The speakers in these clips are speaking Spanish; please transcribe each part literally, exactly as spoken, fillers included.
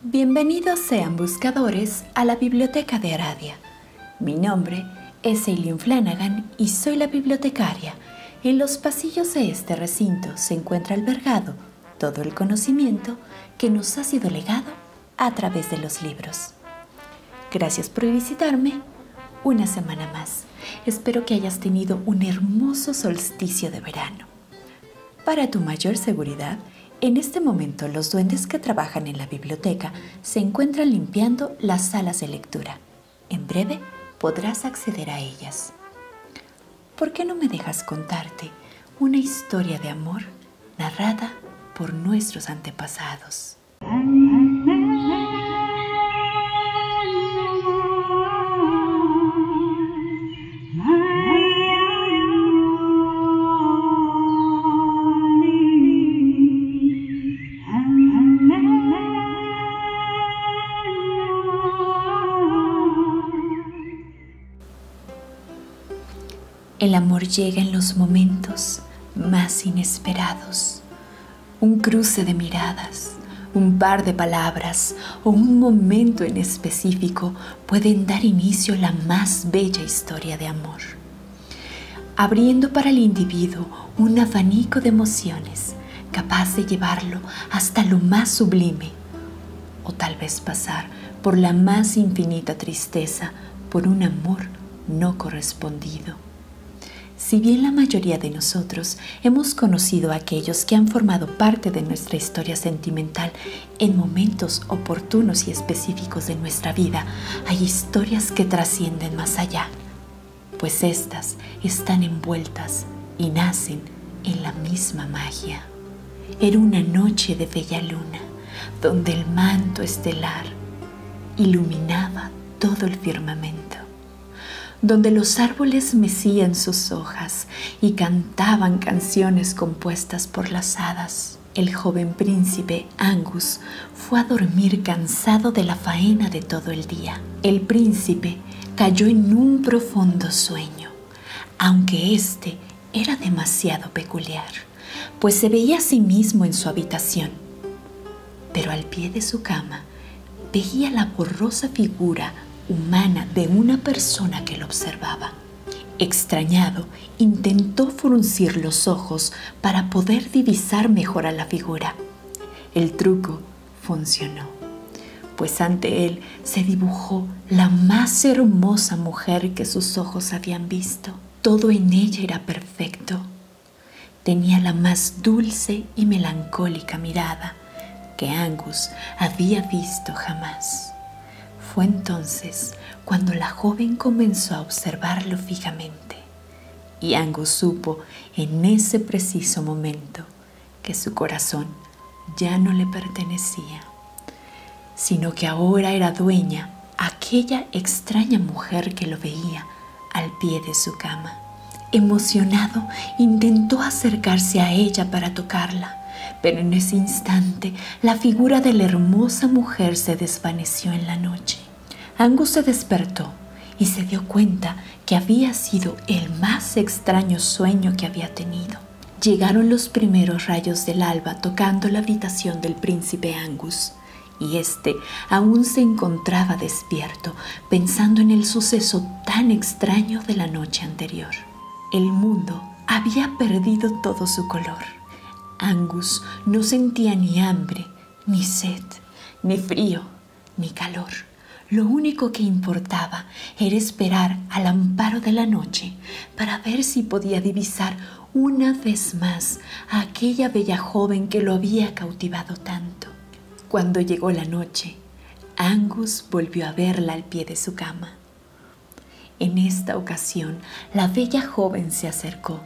Bienvenidos sean buscadores a la Biblioteca de Aradia. Mi nombre es Eileen Flanagan y soy la bibliotecaria. En los pasillos de este recinto se encuentra albergado todo el conocimiento que nos ha sido legado a través de los libros. Gracias por visitarme una semana más. Espero que hayas tenido un hermoso solsticio de verano. Para tu mayor seguridad, en este momento los duendes que trabajan en la biblioteca se encuentran limpiando las salas de lectura. En breve podrás acceder a ellas. ¿Por qué no me dejas contarte una historia de amor narrada por nuestros antepasados? El amor llega en los momentos más inesperados. Un cruce de miradas, un par de palabras o un momento en específico pueden dar inicio a la más bella historia de amor, abriendo para el individuo un abanico de emociones capaz de llevarlo hasta lo más sublime o tal vez pasar por la más infinita tristeza por un amor no correspondido. Si bien la mayoría de nosotros hemos conocido a aquellos que han formado parte de nuestra historia sentimental en momentos oportunos y específicos de nuestra vida, hay historias que trascienden más allá, pues estas están envueltas y nacen en la misma magia. Era una noche de bella luna, donde el manto estelar iluminaba todo el firmamento, donde los árboles mecían sus hojas y cantaban canciones compuestas por las hadas. El joven príncipe Angus fue a dormir cansado de la faena de todo el día. El príncipe cayó en un profundo sueño, aunque este era demasiado peculiar, pues se veía a sí mismo en su habitación. Pero al pie de su cama veía la borrosa figura humana de una persona que lo observaba. Extrañado, intentó fruncir los ojos para poder divisar mejor a la figura. El truco funcionó, pues ante él se dibujó la más hermosa mujer que sus ojos habían visto. Todo en ella era perfecto. Tenía la más dulce y melancólica mirada que Angus había visto jamás. Fue entonces cuando la joven comenzó a observarlo fijamente, y Angus supo en ese preciso momento que su corazón ya no le pertenecía, sino que ahora era dueña aquella extraña mujer que lo veía al pie de su cama. Emocionado, intentó acercarse a ella para tocarla, pero en ese instante la figura de la hermosa mujer se desvaneció en la noche. Angus se despertó y se dio cuenta que había sido el más extraño sueño que había tenido. Llegaron los primeros rayos del alba tocando la habitación del príncipe Angus, y este aún se encontraba despierto pensando en el suceso tan extraño de la noche anterior. El mundo había perdido todo su color. Angus no sentía ni hambre, ni sed, ni frío, ni calor. Lo único que importaba era esperar al amparo de la noche para ver si podía divisar una vez más a aquella bella joven que lo había cautivado tanto. Cuando llegó la noche, Angus volvió a verla al pie de su cama. En esta ocasión, la bella joven se acercó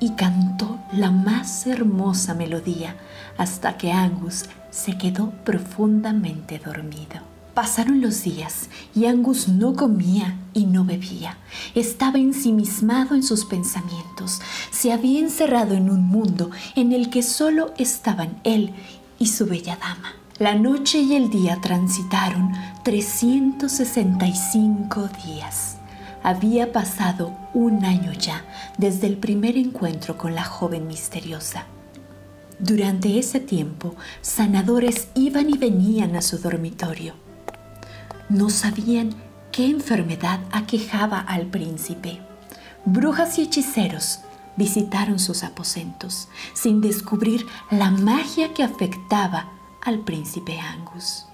y cantó la más hermosa melodía hasta que Angus se quedó profundamente dormido. Pasaron los días y Angus no comía y no bebía. Estaba ensimismado en sus pensamientos. Se había encerrado en un mundo en el que solo estaban él y su bella dama. La noche y el día transitaron trescientos sesenta y cinco días. Había pasado un año ya desde el primer encuentro con la joven misteriosa. Durante ese tiempo, sanadores iban y venían a su dormitorio. No sabían qué enfermedad aquejaba al príncipe. Brujas y hechiceros visitaron sus aposentos, sin descubrir la magia que afectaba al príncipe Angus.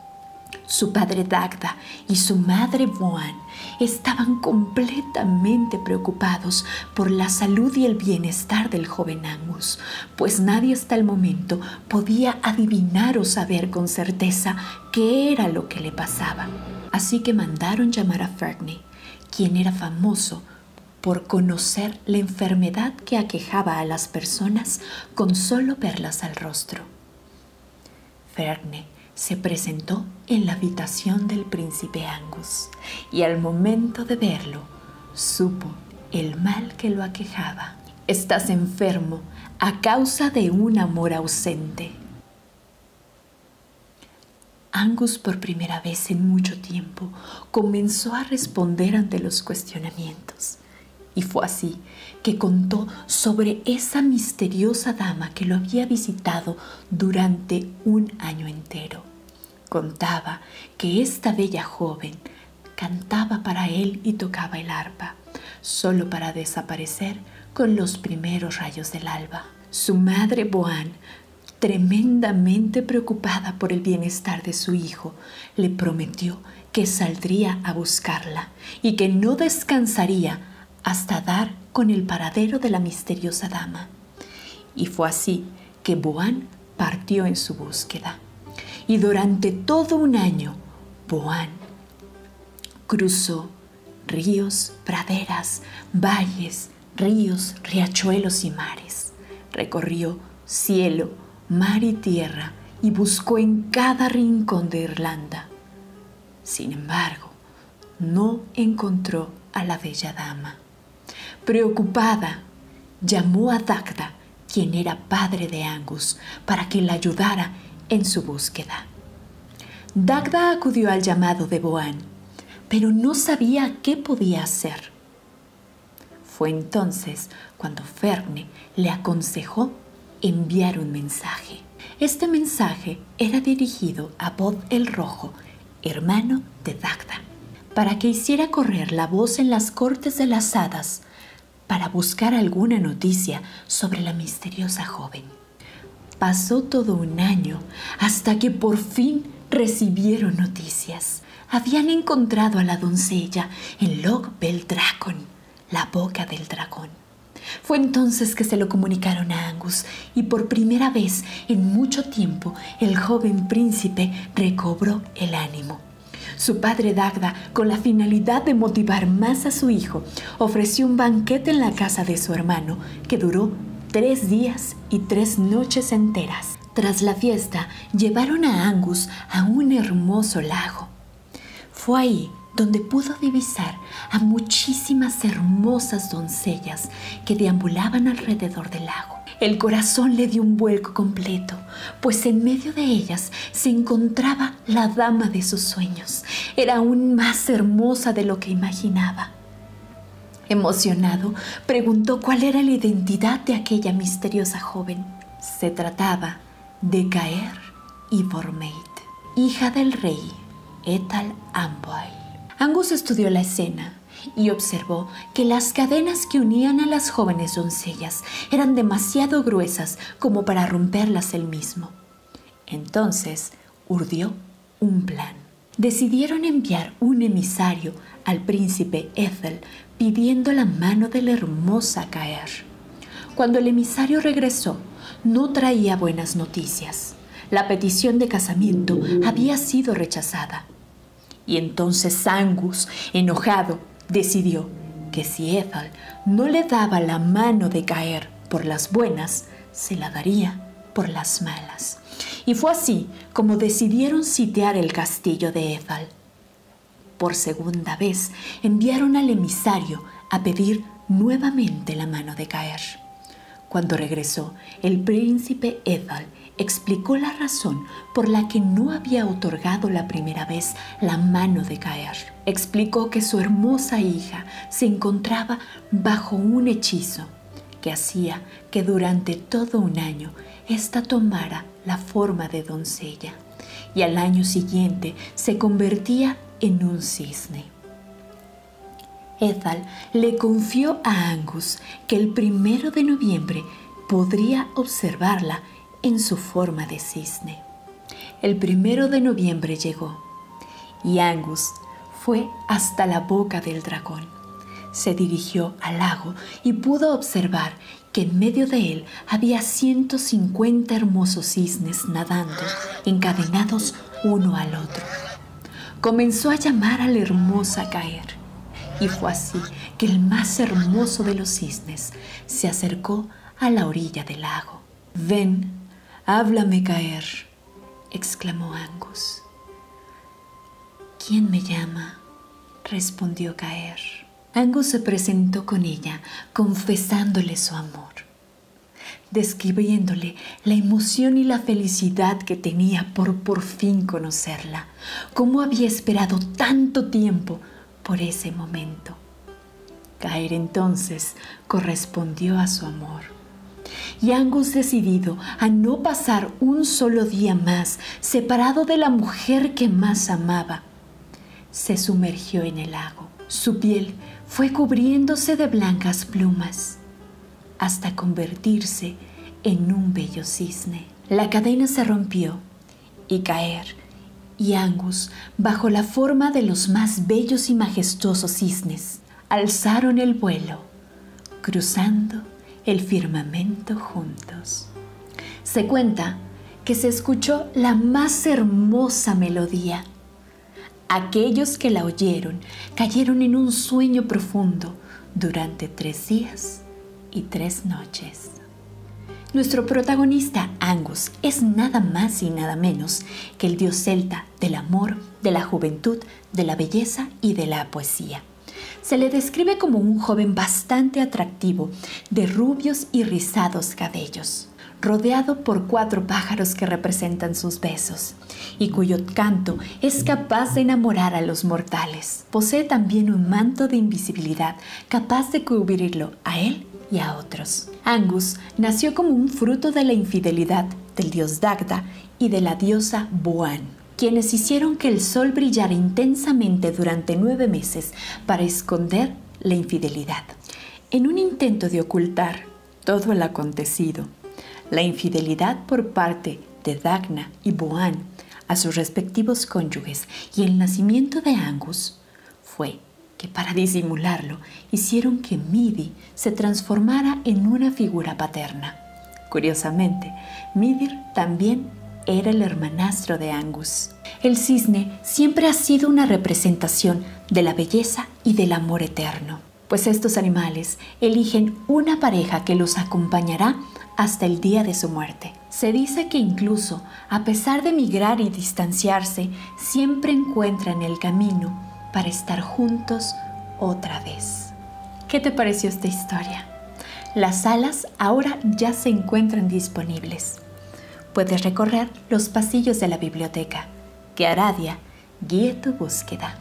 Su padre Dagda y su madre Boan estaban completamente preocupados por la salud y el bienestar del joven Angus, pues nadie hasta el momento podía adivinar o saber con certeza qué era lo que le pasaba. Así que mandaron llamar a Ferghne, quien era famoso por conocer la enfermedad que aquejaba a las personas con solo verlas al rostro. Ferghne se presentó en la habitación del príncipe Angus y al momento de verlo, supo el mal que lo aquejaba. «Estás enfermo a causa de un amor ausente». Angus, por primera vez en mucho tiempo, comenzó a responder ante los cuestionamientos. Y fue así que contó sobre esa misteriosa dama que lo había visitado durante un año entero. Contaba que esta bella joven cantaba para él y tocaba el arpa, solo para desaparecer con los primeros rayos del alba. Su madre Boan, tremendamente preocupada por el bienestar de su hijo, le prometió que saldría a buscarla y que no descansaría hasta dar con el paradero de la misteriosa dama. Y fue así que Boan partió en su búsqueda. Y durante todo un año, Boan cruzó ríos, praderas, valles, ríos, riachuelos y mares. Recorrió cielo, mar y tierra y buscó en cada rincón de Irlanda. Sin embargo, no encontró a la bella dama. Preocupada, llamó a Dagda, quien era padre de Angus, para que la ayudara en su búsqueda. Dagda acudió al llamado de Boan, pero no sabía qué podía hacer. Fue entonces cuando Ferghne le aconsejó enviar un mensaje. Este mensaje era dirigido a Bod el Rojo, hermano de Dagda, para que hiciera correr la voz en las cortes de las hadas, para buscar alguna noticia sobre la misteriosa joven. Pasó todo un año hasta que por fin recibieron noticias. Habían encontrado a la doncella en Loch Beltracon, la boca del dragón. Fue entonces que se lo comunicaron a Angus y por primera vez en mucho tiempo el joven príncipe recobró el ánimo. Su padre Dagda, con la finalidad de motivar más a su hijo, ofreció un banquete en la casa de su hermano, que duró tres días y tres noches enteras. Tras la fiesta, llevaron a Angus a un hermoso lago. Fue ahí donde pudo divisar a muchísimas hermosas doncellas que deambulaban alrededor del lago. El corazón le dio un vuelco completo, pues en medio de ellas se encontraba la dama de sus sueños. Era aún más hermosa de lo que imaginaba. Emocionado, preguntó cuál era la identidad de aquella misteriosa joven. Se trataba de Caer Ibormait, hija del rey Etal Amboil. Angus estudió la escena y observó que las cadenas que unían a las jóvenes doncellas eran demasiado gruesas como para romperlas él mismo. Entonces urdió un plan. Decidieron enviar un emisario al príncipe Ethal pidiendo la mano de la hermosa Caer. Cuando el emisario regresó, no traía buenas noticias. La petición de casamiento había sido rechazada. Y entonces Angus, enojado, decidió que si Ethal no le daba la mano de Caer por las buenas, se la daría por las malas. Y fue así como decidieron sitiar el castillo de Ethal. Por segunda vez enviaron al emisario a pedir nuevamente la mano de Caer. Cuando regresó, el príncipe Ethal explicó la razón por la que no había otorgado la primera vez la mano de Caer. Explicó que su hermosa hija se encontraba bajo un hechizo que hacía que durante todo un año ésta tomara la forma de doncella y al año siguiente se convertía en un cisne. Ethal le confió a Angus que el primero de noviembre podría observarla en su forma de cisne. El primero de noviembre llegó y Angus fue hasta la boca del dragón. Se dirigió al lago y pudo observar que en medio de él había ciento cincuenta hermosos cisnes nadando, encadenados uno al otro. Comenzó a llamar a la hermosa Caer, y fue así que el más hermoso de los cisnes se acercó a la orilla del lago. «Ven, háblame, Caer», exclamó Angus. «¿Quién me llama?», respondió Caer. Angus se presentó con ella, confesándole su amor, describiéndole la emoción y la felicidad que tenía por por fin conocerla, cómo había esperado tanto tiempo por ese momento. Caer entonces correspondió a su amor, y Angus, decidido a no pasar un solo día más separado de la mujer que más amaba, se sumergió en el lago. Su piel fue cubriéndose de blancas plumas hasta convertirse en un bello cisne. La cadena se rompió y Caer y Angus, bajo la forma de los más bellos y majestuosos cisnes, alzaron el vuelo, cruzando el firmamento juntos. Se cuenta que se escuchó la más hermosa melodía. Aquellos que la oyeron cayeron en un sueño profundo durante tres días y tres noches. Nuestro protagonista, Angus, es nada más y nada menos que el dios celta del amor, de la juventud, de la belleza y de la poesía. Se le describe como un joven bastante atractivo, de rubios y rizados cabellos, rodeado por cuatro pájaros que representan sus besos y cuyo canto es capaz de enamorar a los mortales. Posee también un manto de invisibilidad capaz de cubrirlo a él y a otros. Angus nació como un fruto de la infidelidad del dios Dagda y de la diosa Boan, quienes hicieron que el sol brillara intensamente durante nueve meses para esconder la infidelidad. En un intento de ocultar todo el acontecido, la infidelidad por parte de Dagda y Boan a sus respectivos cónyuges y el nacimiento de Angus, fue que para disimularlo hicieron que Midir se transformara en una figura paterna. Curiosamente, Midir también era el hermanastro de Angus. El cisne siempre ha sido una representación de la belleza y del amor eterno, pues estos animales eligen una pareja que los acompañará hasta el día de su muerte. Se dice que incluso, a pesar de migrar y distanciarse, siempre encuentran el camino para estar juntos otra vez. ¿Qué te pareció esta historia? Las salas ahora ya se encuentran disponibles. Puedes recorrer los pasillos de la biblioteca. Que Aradia guíe tu búsqueda.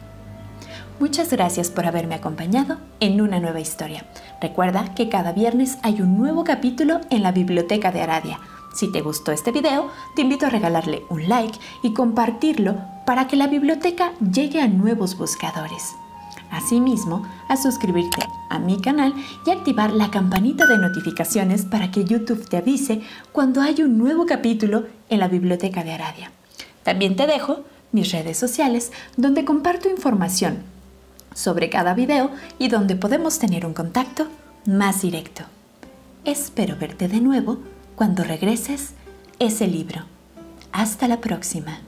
Muchas gracias por haberme acompañado en una nueva historia. Recuerda que cada viernes hay un nuevo capítulo en la Biblioteca de Aradia. Si te gustó este video, te invito a regalarle un like y compartirlo para que la biblioteca llegue a nuevos buscadores. Asimismo, a suscribirte a mi canal y activar la campanita de notificaciones para que YouTube te avise cuando hay un nuevo capítulo en la Biblioteca de Aradia. También te dejo mis redes sociales, donde comparto información sobre cada video y donde podemos tener un contacto más directo. Espero verte de nuevo cuando regreses ese libro. Hasta la próxima.